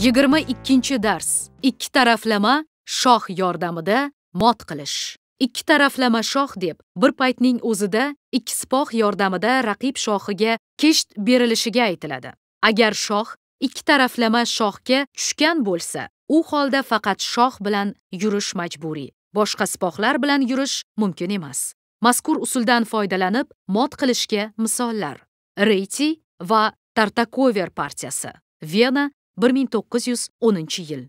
22 dars. Ikki taraflama shoh yordamida mot qilish. Ikki taraflama shoh deb bir paytning o'zida ikki sipoh yordamida raqib shohiga kesht berilishiga aytiladi. Agar shoh ikki taraflama shohga tushgan bo'lsa, u holda faqat shoh bilan yurish majburiy. Boshqa sipohlar bilan yurish mumkin emas. Mazkur usuldan foydalanib mot qilishga misollar: Réti va Tartaakover partiyasi. Vena 1910-yil.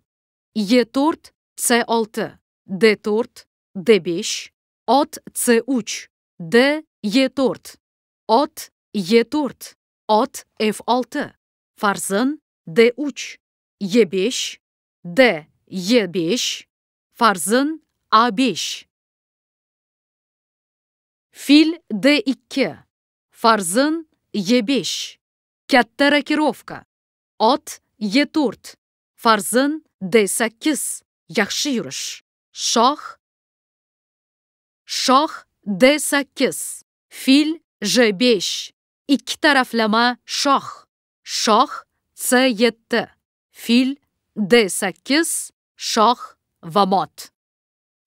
E4, C6, D4, D5, ot C3, D E4, ot E4, ot F6, farzın D3, E5, D E5, farzın A5. Fil D2, farzın E5, katta rakirovka, ot E4, farzın D8, yaxshi yurish. Shoh D8, fil J5, ikki taraflama shoh, shoh C7, fil D8, shoh va mot.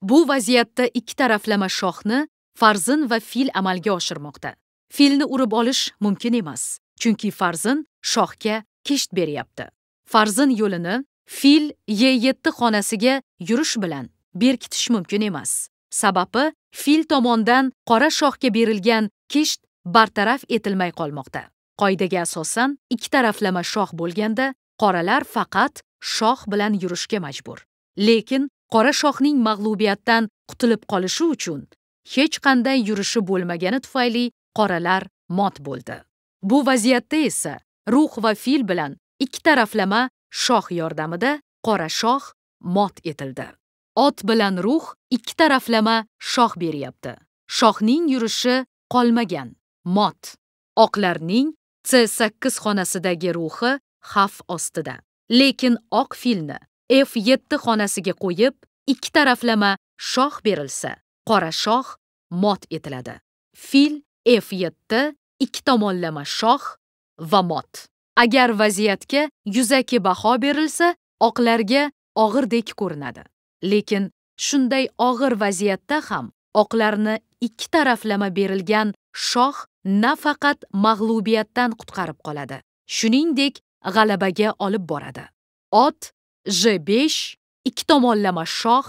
Bu vaziyatda ikki taraflama shohni farzin va fil amalga oshirmoqda. Filni urib olish mumkin emas, chunki farzin shohga kesht beryapti. Farzin yo'lini fil E7 xonasiga yurish bilan berkitish mumkin emas. Sababi fil tomonidan qora shohga berilgan kesht bartaraf etilmay qolmoqda. Qoidaga asosan ikki taraflama shoh bo'lganda qoralar faqat shoh bilan yurishga majbur. Lekin qora shohning mag'lubiyatdan qutulib qolishi uchun hech qanday yurishi bo'lmagani tufayli qoralar mot bo'ldi. Bu vaziyatda esa ruh va fil bilan ikki taraflama shoh yordamida qora shoh mot etildi. Ot bilan ruh ikki taraflama shoh beryapti. Shohning yurishi qolmagan. Mot. Oqlarning C8 xonasidagi ruhi xavf ostida. Lekin oq filni F7 xonasiga qo'yib, ikki taraflama shoh berilsa, qora shoh mot etiladi. Fil F7, ikki tomonlama shoh va mot. Agar vaziyatga yuzaki baho berilsa, oqlarga og'irdek ko'rinadi. Lekin shunday og'ir vaziyatda ham oqlarni ikki taraflama berilgan shoh nafaqat mag'lubiyatdan qutqarib qoladi, shuningdek g'alabaga olib boradi. Ot J5, ikki tomonlama shoh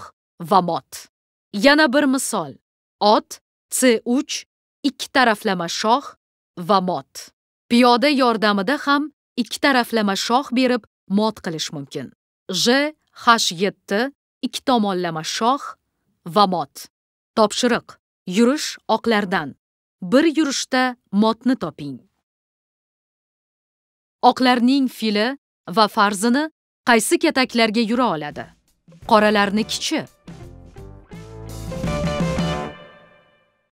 va mot. Yana bir misol: ot C3, ikki taraflama shoh va mot. Piyoda yordamida ham ikki taraflama shoh berib mot qilish mumkin. J H7, ikki tomonlama shoh va mot. Topshiriq: yurish oqlardan. Bir yurishda motni toping. Oqlarning fili va farzini qaysi kataklarga yura oladi? Qoralarni kichi